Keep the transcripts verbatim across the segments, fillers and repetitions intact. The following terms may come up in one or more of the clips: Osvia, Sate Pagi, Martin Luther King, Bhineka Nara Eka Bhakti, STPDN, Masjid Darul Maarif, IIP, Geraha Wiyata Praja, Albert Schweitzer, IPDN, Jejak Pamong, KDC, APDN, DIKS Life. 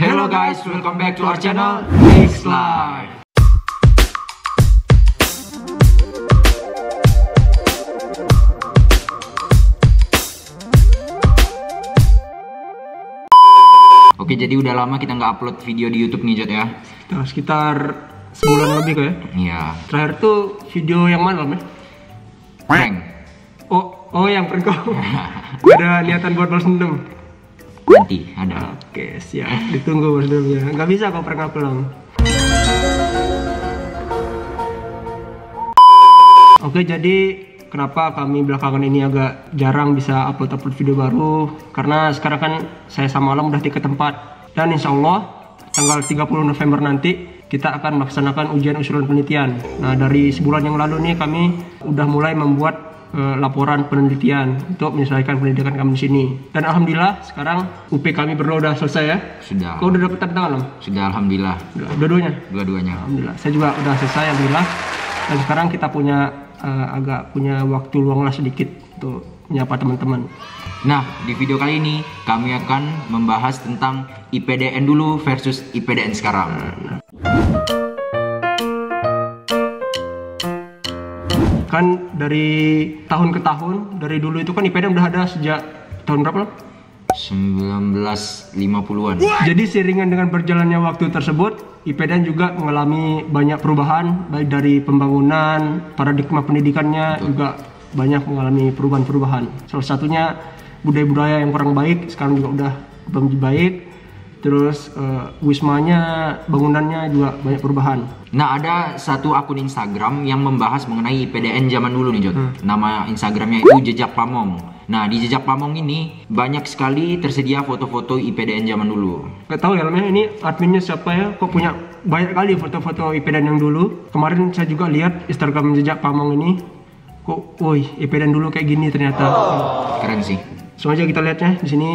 Hello guys, welcome back to our channel D I K S Life. Oke, jadi udah lama kita nggak upload video di YouTube nih Jod ya. Nah, sekitar sebulan lebih kok ya. Iya. Terakhir tuh video yang mana Om ya? Prank. Oh, oh yang prank kok. Ada niatan buat balas dendam. Nanti ada. Oke siap, ditunggu sebelumnya. Nggak bisa kok prank belum. Oke, jadi kenapa kami belakangan ini agak jarang bisa upload-upload video baru? Karena sekarang kan saya sama Alam udah tiga tempat. Dan insya Allah tanggal tiga puluh November nanti kita akan melaksanakan ujian usulan penelitian. Nah, dari sebulan yang lalu nih kami udah mulai membuat laporan penelitian untuk menyelesaikan pendidikan kami di sini. Dan alhamdulillah sekarang U P kami berdua udah selesai ya. Sudah. Kau udah dapat tanda tangan Om? Sudah, alhamdulillah. Dua-duanya? Dua-duanya. Alhamdulillah. Saya juga udah selesai, alhamdulillah. Dan sekarang kita punya uh, agak punya waktu luang lah sedikit untuk menyapa teman-teman. Nah, di video kali ini kami akan membahas tentang I P D N dulu versus I P D N sekarang. Nah, nah. Kan dari tahun ke tahun, dari dulu itu kan I P D N udah ada sejak tahun berapa loh? seribu sembilan ratus lima puluhan. Jadi seiringan dengan berjalannya waktu tersebut, I P D N juga mengalami banyak perubahan, baik dari pembangunan, paradigma pendidikannya. Betul. Juga banyak mengalami perubahan-perubahan. Salah satunya budaya-budaya yang kurang baik, sekarang juga udah lebih baik. Terus uh, wismanya, bangunannya juga banyak perubahan. Nah, ada satu akun Instagram yang membahas mengenai I P D N zaman dulu nih Jod. Hmm. Nama Instagramnya itu Jejak Pamong. Nah, di Jejak Pamong ini banyak sekali tersedia foto-foto I P D N zaman dulu. Gak tau ya namanya, ini adminnya siapa ya? Kok punya banyak kali foto-foto I P D N yang dulu. Kemarin saya juga lihat Instagram Jejak Pamong ini. Kok, woi, I P D N dulu kayak gini ternyata. Oh. Keren sih. Langsung aja kita lihatnya. Di sini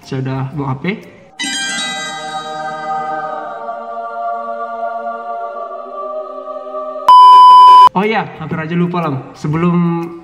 saya udah bawa H P. Oh iya, hampir aja lupa Lam. Sebelum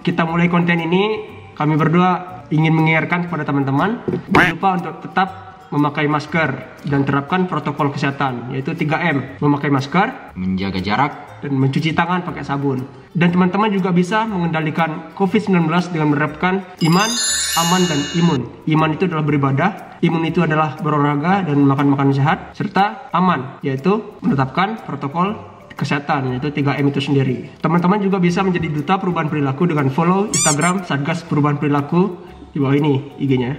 kita mulai konten ini, kami berdua ingin mengingatkan kepada teman-teman, jangan lupa untuk tetap memakai masker dan terapkan protokol kesehatan, yaitu tiga M, memakai masker, menjaga jarak, dan mencuci tangan pakai sabun. Dan teman-teman juga bisa mengendalikan COVID sembilan belas dengan menerapkan iman, aman, dan imun. Iman itu adalah beribadah, imun itu adalah berolahraga dan makan makanan sehat, serta aman, yaitu menetapkan protokol kesehatan, yaitu tiga M itu sendiri. Teman-teman juga bisa menjadi duta perubahan perilaku dengan follow Instagram Satgas Perubahan Perilaku di bawah ini I G-nya.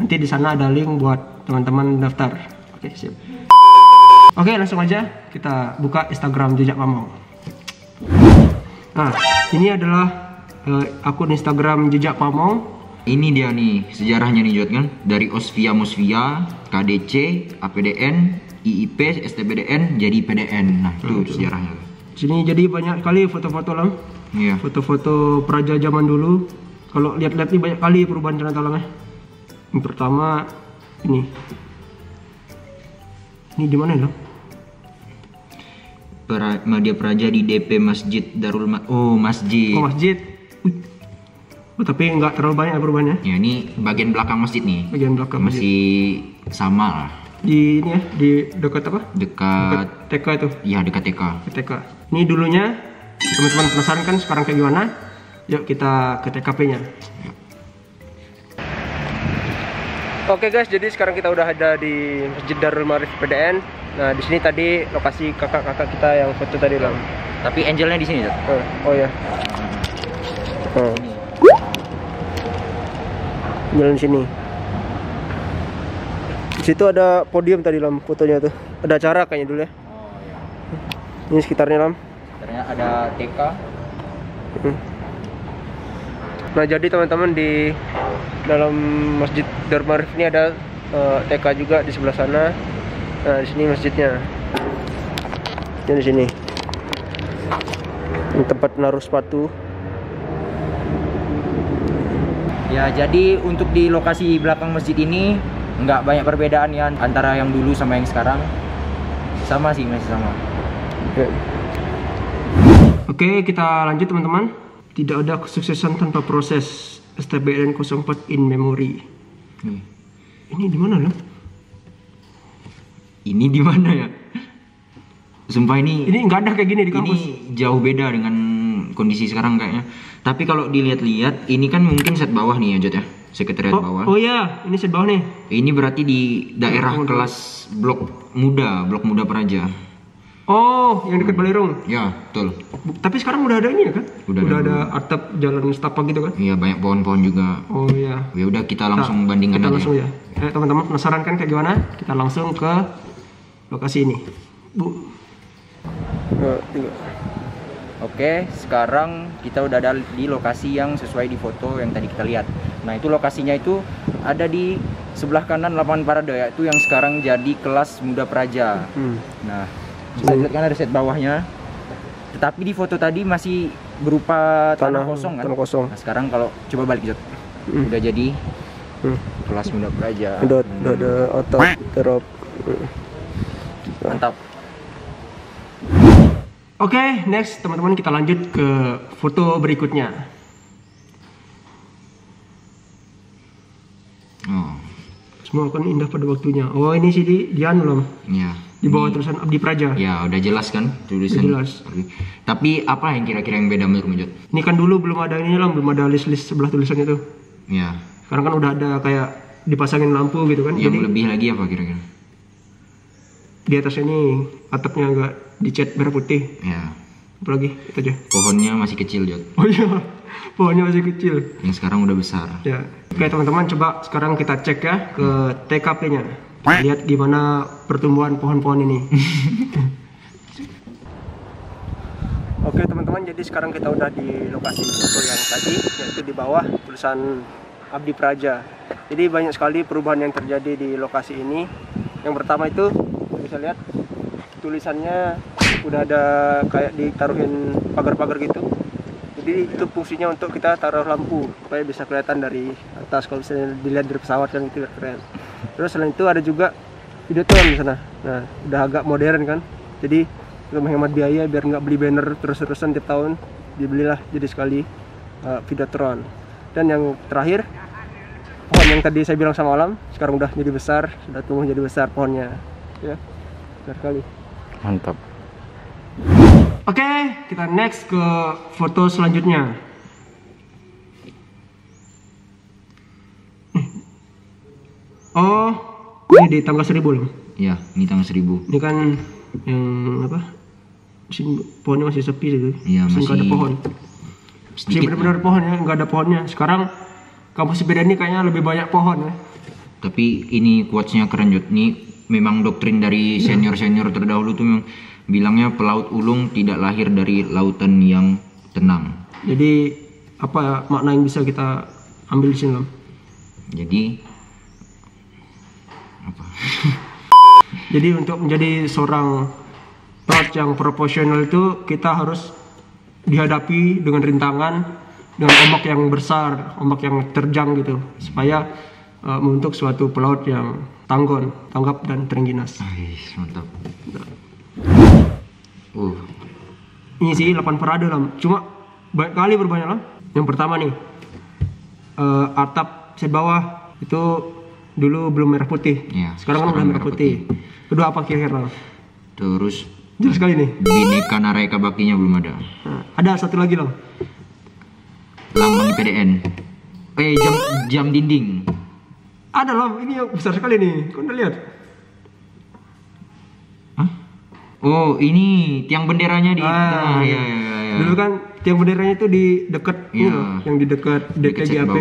Nanti di sana ada link buat teman-teman daftar. Oke, sip. Oke, langsung aja kita buka Instagram Jejak Pamong. Nah, ini adalah uh, akun Instagram Jejak Pamong. Ini dia nih sejarahnya nih Jod kan, dari Osvia Musvia, K D C, A P D N, I I P, S T P D N, jadi I P D N. Nah, itu betul. Sejarahnya. Sini jadi banyak kali foto-foto Lam. Iya. Foto-foto praja zaman dulu. Kalau lihat-lihat nih banyak kali perubahan ternyata Lam ya. Yang pertama ini. Ini di mana Lam? Pra Madia Praja di D P Masjid Darul Ma Oh, masjid. Oh, masjid. Uy. Oh, tapi nggak terlalu banyak perubahannya. Ya, ini bagian belakang masjid nih. Bagian belakang masih masjid. Sama lah. Di ini ya, di dekat apa? Dekat, dekat T K itu. Iya, dekat T K. T K. Ini dulunya teman-teman penasaran kan sekarang kayak gimana? Yuk kita ke T K P-nya. Ya. Oke guys, jadi sekarang kita udah ada di Masjid Darul Maarif I P D N. Nah, di sini tadi lokasi kakak-kakak kita yang foto tadi Lam. Tapi angelnya di sini, Dok. Oh, oh ya. Oh. Jalan sini. Di situ ada podium tadi Lam, fotonya tuh. Ada acara kayaknya dulu ya. Oh iya. Ini sekitarnya Lam. Sekitarnya ada T K. Hmm. Nah, jadi teman-teman di dalam Masjid Darul Maarif ini ada uh, T K juga di sebelah sana. Nah, di sini masjidnya. Ini di sini. Ini tempat naruh sepatu. Ya, jadi untuk di lokasi belakang masjid ini nggak banyak perbedaan ya antara yang dulu sama yang sekarang. Sama sih, masih sama. Oke, Oke kita lanjut teman-teman. Tidak ada kesuksesan tanpa proses. S T P D N nol empat in memory. Hmm. Ini di mana Lam? ini di mana ya? Sumpah ini ini nggak ada kayak gini di kampus. Ini jauh beda dengan kondisi sekarang kayaknya. Tapi kalau dilihat-lihat, ini kan mungkin set bawah nih ya, Jod ya, sekretariat oh, bawah. Oh iya, ini set bawah nih. Ini berarti di daerah oh, kelas blok muda, blok muda Praja. Oh, yang dekat Balerong. Ya, betul. Tapi sekarang udah ada ini ya kan? Udah, udah ada atap jalan setapak gitu kan? Iya, banyak pohon-pohon juga. Oh iya. Ya udah kita langsung nah, bandingkan kita aja. Langsung ya. Eh teman-teman penasaran kan kayak gimana? Kita langsung ke lokasi ini. Bu. Oke, sekarang kita udah ada di lokasi yang sesuai di foto yang tadi kita lihat. Nah, itu lokasinya itu ada di sebelah kanan lapangan parade, yaitu yang sekarang jadi kelas muda Praja. Hmm. Nah, bisa dilihat kan ada set bawahnya. Tetapi di foto tadi masih berupa tanah, tanah kosong kan? Tanah kosong. Nah, sekarang kalau coba balik gitu. Hmm. Udah jadi hmm. kelas muda Praja. Udah hmm. ada otot terop. Mantap. Oke, okay, next teman-teman kita lanjut ke foto berikutnya. Oh. Semua akan indah pada waktunya. Oh, ini sih di Dian belum? Iya. Di bawah ini, tulisan Abdi Praja. Ya, udah jelas kan tulisan. Udah jelas. Tapi apa yang kira-kira yang beda menurut Jod? Ini kan dulu belum ada ini belum ada list-list sebelah tulisannya tuh. Iya. Sekarang kan udah ada kayak dipasangin lampu gitu kan. Ya, jadi lebih lagi apa kira-kira? Di atas ini atapnya agak dicat merah putih. Ya. Apalagi itu aja. Pohonnya masih kecil, Jod. Oh iya. Pohonnya masih kecil. Yang sekarang udah besar. Ya. Oke, teman-teman, coba sekarang kita cek ya ke T K P-nya. Lihat gimana pertumbuhan pohon-pohon ini. Oke, teman-teman, jadi sekarang kita udah di lokasi foto yang tadi, yaitu di bawah tulisan Abdi Praja. Jadi banyak sekali perubahan yang terjadi di lokasi ini. Yang pertama itu bisa lihat tulisannya udah ada kayak ditaruhin pagar-pagar gitu, jadi itu fungsinya untuk kita taruh lampu supaya bisa kelihatan dari atas kalau misalnya dilihat dari pesawat kan itu keren. Terus selain itu ada juga videotron di sana. Nah, udah agak modern kan, jadi menghemat biaya biar nggak beli banner terus-terusan tiap tahun, dibelilah jadi sekali uh, videotron. Dan yang terakhir, pohon yang tadi saya bilang sama Alam sekarang udah jadi besar, sudah tumbuh jadi besar pohonnya ya. Benar kali. Mantap. Oke, kita next ke foto selanjutnya. Oh, ini di tanggal seribu loh. Iya, ini tanggal seribu. Ini kan yang apa? Sini pohonnya masih sepi gitu. Iya, masih nggak ada pohon. Masih benar-benar kan? Pohon ya, nggak ada pohonnya. Sekarang kampus beda ini kayaknya lebih banyak pohon ya. Tapi ini quotes-nya keren, Jod. Ini memang doktrin dari senior-senior terdahulu tuh memang bilangnya pelaut ulung tidak lahir dari lautan yang tenang. Jadi apa makna yang bisa kita ambil di sini, Lam? Jadi apa? Jadi untuk menjadi seorang pelaut yang proporsional itu kita harus dihadapi dengan rintangan, dengan ombak yang besar, ombak yang terjang gitu, supaya uh, untuk suatu pelaut yang tanggon, tanggap dan terengginas. Ayy, mantap. Uh. Ini sih delapan parade Lam. Cuma banyak kali berbanyak Lam. Yang pertama nih, uh, atap set bawah itu dulu belum merah putih. Ya, sekarang kan udah merah putih. putih. Kedua apa kira-kira? Terus. Jelas sekali nih. Bhineka Nara Eka Bhaktinya belum ada. Nah, ada satu lagi Lam. Lambang I P D N. Eh jam jam dinding. Ada Lam, ini yang besar sekali nih, kau udah lihat? Hah? Oh, ini tiang benderanya di... Ah, iya, iya, iya, iya. Dulu kan tiang benderanya itu di dekat, yeah. Yang di dekat D K G A P.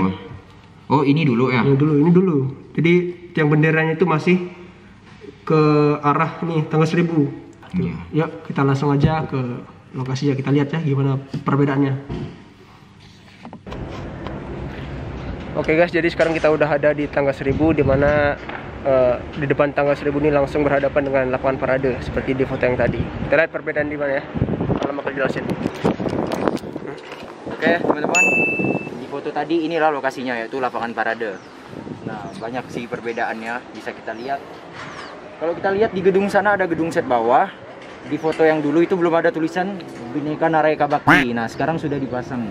Oh, ini dulu ya? Ini dulu, ini dulu. Jadi tiang benderanya itu masih ke arah nih, tanggal seribu. Yeah. Yuk, kita langsung aja ke lokasinya, kita lihat ya gimana perbedaannya. Oke guys, jadi sekarang kita udah ada di tanggal seribu, dimana uh, di depan tanggal seribu ini langsung berhadapan dengan lapangan parade seperti di foto yang tadi. Kita lihat perbedaan di mana ya, kalau bakal jelasin. Oke teman-teman, di foto tadi inilah lokasinya, yaitu lapangan parade. Nah, banyak sih perbedaannya, bisa kita lihat. Kalau kita lihat di gedung sana ada gedung set bawah. Di foto yang dulu itu belum ada tulisan Bhineka Nara Eka Bhakti. Nah, sekarang sudah dipasang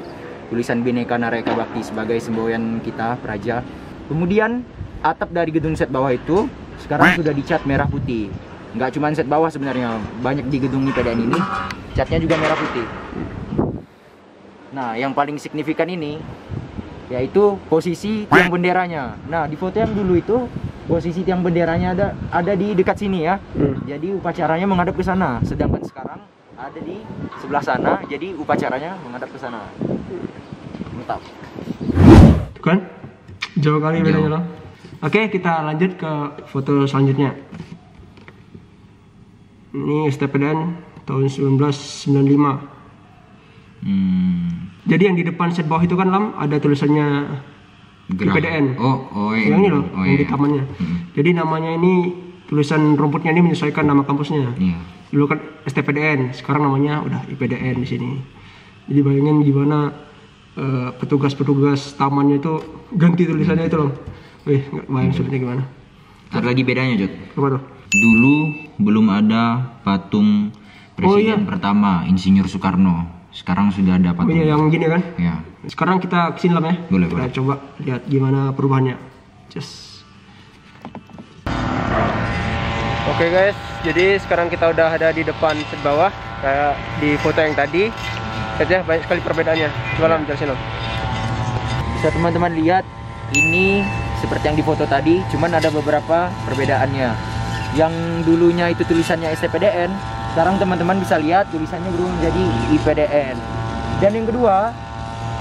tulisan Bhineka Nara Eka Bhakti sebagai semboyan kita, Praja. Kemudian atap dari gedung set bawah itu sekarang sudah dicat merah putih. Nggak cuma set bawah sebenarnya, banyak di gedung I P D N ini catnya juga merah putih. Nah, yang paling signifikan ini yaitu posisi tiang benderanya. Nah, di foto yang dulu itu posisi tiang benderanya ada ada di dekat sini ya. Jadi upacaranya menghadap ke sana. Sedangkan sekarang ada di sebelah sana, jadi upacaranya menghadap ke sana. Mantap. Kan? Jauh kali bedanya loh. Oke, kita lanjut ke foto selanjutnya. Ini S T P D N tahun seribu sembilan ratus sembilan puluh lima. Hmm. Jadi yang di depan set bawah itu kan, Lam, ada tulisannya I P D N. Oh, oh iya. Yang ini loh, oh, yang iya. Di tamannya. Hmm. Jadi namanya ini, tulisan rumputnya ini menyesuaikan nama kampusnya. Iya. Dulu kan S T P D N, sekarang namanya udah I P D N di sini. Jadi bayangin gimana petugas-petugas uh, tamannya itu ganti tulisannya itu, Lam. Wih, bayangin sulitnya gimana. Ada lagi bedanya, Jod. Apa tuh? Dulu belum ada patung presiden oh, iya. pertama Insinyur Soekarno. Sekarang sudah ada patung. Oh, iya, yang gini kan? Ya. Sekarang kita kesini lah ya. Boleh, kita boleh. Coba lihat gimana perubahannya. Just. Oke guys, jadi sekarang kita udah ada di depan set bawah kayak di foto yang tadi. Lihat banyak sekali perbedaannya. Coba lah jelasin. Bisa teman-teman lihat ini seperti yang di foto tadi, cuman ada beberapa perbedaannya. Yang dulunya itu tulisannya S T P D N, sekarang teman-teman bisa lihat tulisannya belum jadi I P D N. Dan yang kedua,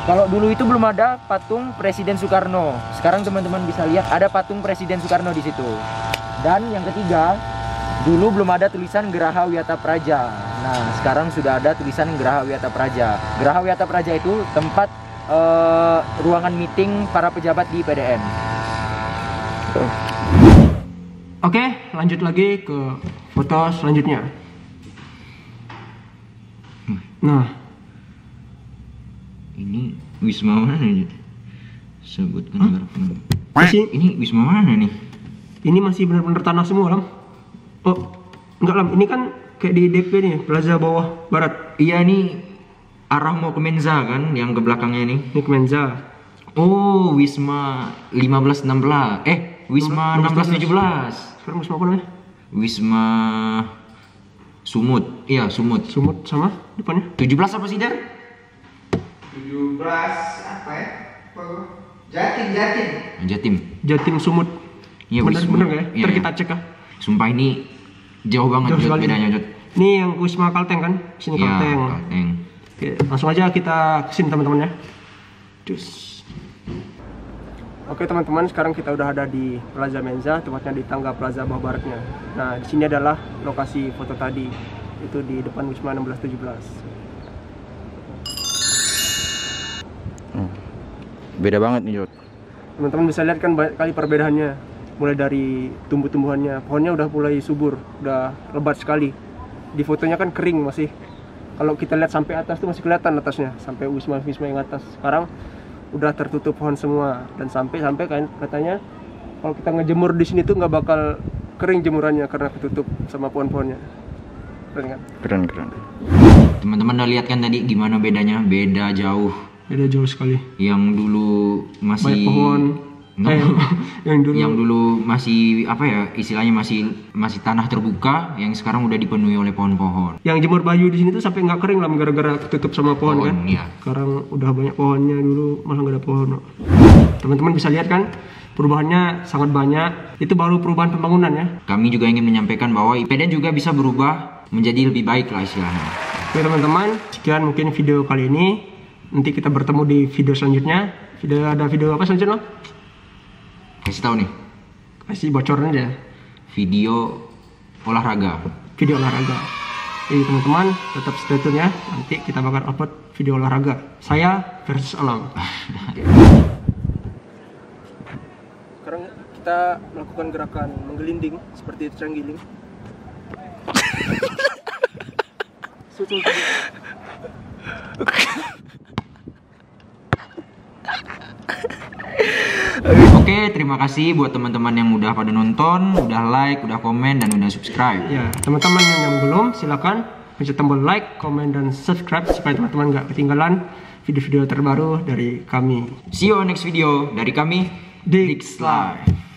kalau dulu itu belum ada patung Presiden Soekarno, sekarang teman-teman bisa lihat ada patung Presiden Soekarno di situ. Dan yang ketiga, dulu belum ada tulisan Geraha Wiyata Praja. Nah, sekarang sudah ada tulisan Geraha Wiyata Praja. Geraha Wiyata Praja itu tempat eh, ruangan meeting para pejabat di I P D N. Oh. Oke, lanjut lagi ke foto selanjutnya. Nah, ini wisma mana nih? Sebutkan berapa? Ini wisma mana nih? Ini masih benar-benar tanah semua, Lam. Oh, enggak, Lam. Ini kan kayak di D P nih, Plaza Bawah Barat. Iya nih, arah mau ke Menza kan, yang ke belakangnya nih. Ini ke Menza. Oh, wisma lima belas enam belas. Eh. Wisma enam belas tujuh belas. Sekarang wisma apa namanya? Wisma Sumut. Iya, Sumut. Sumut sama depannya. tujuh belas apa sih, Dar? tujuh belas apa ya? Jatim, Jatim. Jatim. Jatim Sumut. Iya, benar benar enggak ya? Ntar kita cek ah. Sumpah ini jauh banget jauh bedanya, Jod. Ini yang Wisma Kalteng kan? Sini ya, Kalteng. Kalteng. Oke, langsung aja kita kesini teman-teman ya. Cus. Oke teman-teman, sekarang kita udah ada di Plaza Menza, tempatnya di tangga Plaza Bawah Baratnya. Nah, di sini adalah lokasi foto tadi, itu di depan Wisma enam belas tujuh belas. Hmm. Beda banget nih, Jod. Teman-teman bisa lihat kan banyak kali perbedaannya, mulai dari tumbuh-tumbuhannya, pohonnya udah mulai subur, udah lebat sekali. Di fotonya kan kering masih. Kalau kita lihat sampai atas tuh masih kelihatan atasnya, sampai wisma-wisma yang atas. Sekarang udah tertutup pohon semua, dan sampai-sampai kan katanya kalau kita ngejemur di sini tuh nggak bakal kering jemurannya karena ketutup sama pohon-pohonnya. Keren kan? Keren, keren. Teman-teman udah lihat kan tadi gimana bedanya? Beda jauh. Beda jauh sekali. Yang dulu masih banyak pohon. No. Eh, yang dulu yang dulu masih apa ya? Istilahnya masih masih tanah terbuka, yang sekarang udah dipenuhi oleh pohon-pohon. Yang jemur baju di sini tuh sampai nggak kering lah gara-gara ketutup sama pohon, pohon kan. Iya. Sekarang udah banyak pohonnya, dulu malah nggak ada pohon. Teman-teman bisa lihat kan perubahannya sangat banyak. Itu baru perubahan pembangunan ya. Kami juga ingin menyampaikan bahwa I P D N juga bisa berubah menjadi lebih baik lah istilahnya. Oke teman-teman, sekian mungkin video kali ini. Nanti kita bertemu di video selanjutnya. Video ada video apa selanjutnya? Kasih tahu nih, kasih bocoran aja. Video olahraga. Video olahraga. Jadi teman-teman tetap stay tune ya. Nanti kita bakal upload video olahraga. Saya versus alam. Sekarang kita melakukan gerakan menggelinding seperti terenggiling. Oke, terima kasih buat teman-teman yang udah pada nonton, udah like, udah komen, dan udah subscribe. Ya, teman-teman yang belum silakan pencet tombol like, komen, dan subscribe supaya teman-teman nggak ketinggalan video-video terbaru dari kami. See you next video dari kami, D I K S Life.